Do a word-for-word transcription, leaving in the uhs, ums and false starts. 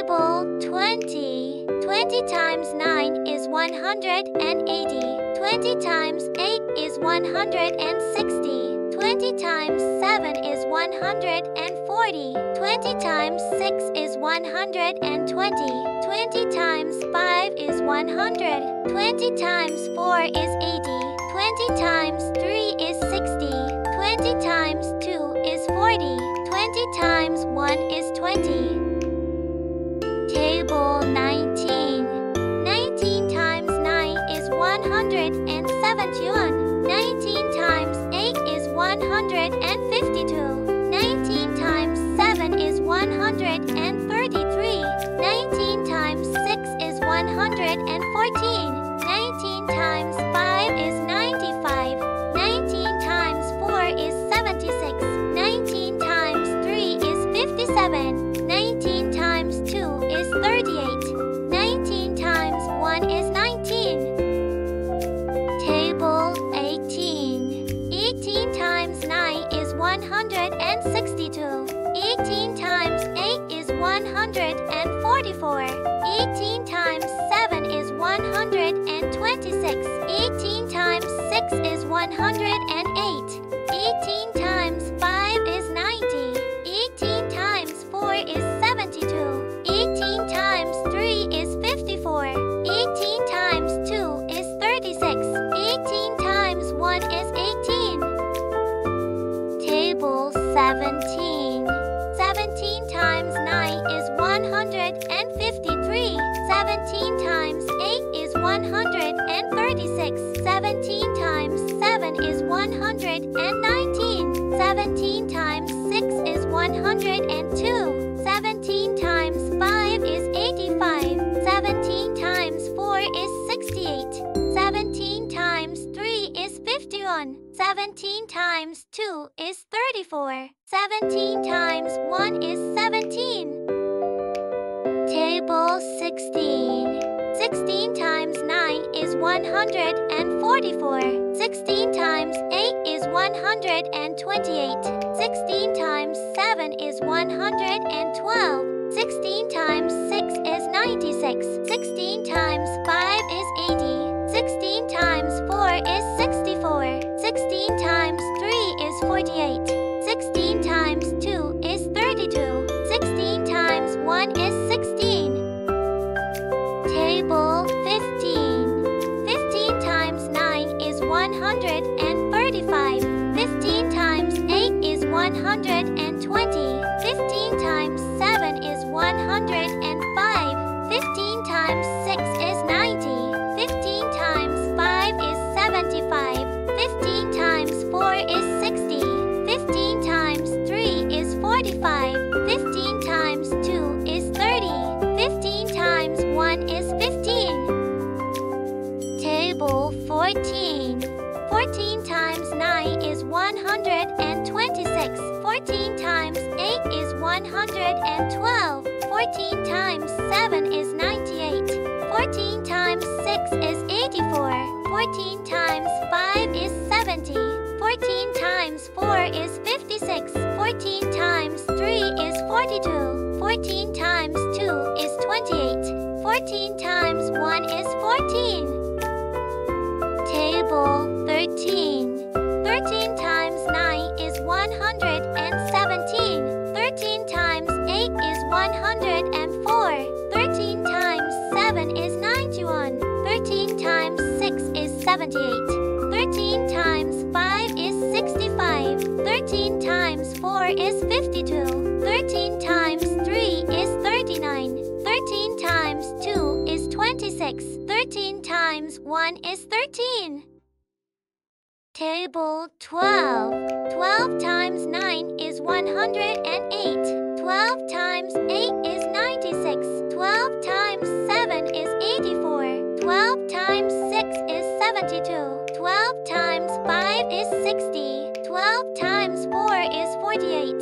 Table twenty. twenty times nine is one hundred eighty. twenty times eight is one hundred sixty. twenty times seven is one hundred forty. twenty times six is one hundred twenty. twenty times five is one hundred. twenty times four is eighty. twenty times three is sixty. twenty times two is forty. twenty times one is twenty. Table nineteen. nineteen times nine is one hundred seventy-one. nineteen times eight is one hundred fifty-two. nineteen times seven is one hundred thirty-three. nineteen times six is one hundred fourteen. nineteen times five is ninety-five. nineteen times four is seventy-six. nineteen times three is fifty-seven. one hundred sixty-two. eighteen times eight is one hundred forty-four. eighteen times seven is one hundred twenty-six. eighteen times six is one hundred eight. eighteen times five is ninety. eighteen times four is seventy-two. eighteen times three is fifty-four. eighteen times two is thirty-six. eighteen times one is eighteen. Table seventeen. seventeen times nine is one hundred fifty-three. seventeen times eight is one hundred thirty-six. seventeen times seven is one hundred nineteen. seventeen times six is one hundred two. seventeen times five is eighty-five. seventeen times four is sixty-eight. seventeen times three is fifty-one. seventeen times two is thirty-four. seventeen times one is seventeen. Table sixteen. sixteen times nine is one hundred forty-four. sixteen times eight is one hundred twenty-eight. sixteen times seven is one hundred twelve. sixteen times six is ninety-six. sixteen times five is eighty. sixteen times four is sixty-four. sixteen times three is forty-eight. sixteen times two is thirty-two. sixteen times one is sixteen. Table fifteen. fifteen times nine is one hundred thirty-five. fifteen times eight is one hundred twenty. fifteen times seven is one hundred five. fifteen times six is ninety. fifteen times five is seventy-five. fifteen times four is sixty. fifteen times three is forty-five. fifteen times two is thirty. fifteen times one is fifteen. Table fourteen. fourteen times nine is one hundred twenty-six. fourteen times eight is one hundred twelve. fourteen times seven is ninety-eight. fourteen times six is eighty-four. fourteen times five is seventy. fourteen times four is fifty-six. fourteen times three is forty-two. fourteen times two is twenty-eight. fourteen times one is fourteen. Table thirteen. thirteen times nine is one hundred seventeen. thirteen times eight is one hundred four. thirteen times seven is ninety-one. thirteen times six is seventy-eight. thirteen times five is sixty-five. thirteen times four is fifty-two. thirteen times three is thirty-nine. thirteen times two is twenty-six. thirteen times one is thirteen. Table twelve. twelve times nine is one hundred eight. twelve times eight is ninety-six. twelve times seven is eighty-four. twelve times six is seventy-two. twelve times five is sixty. twelve times four is forty-eight.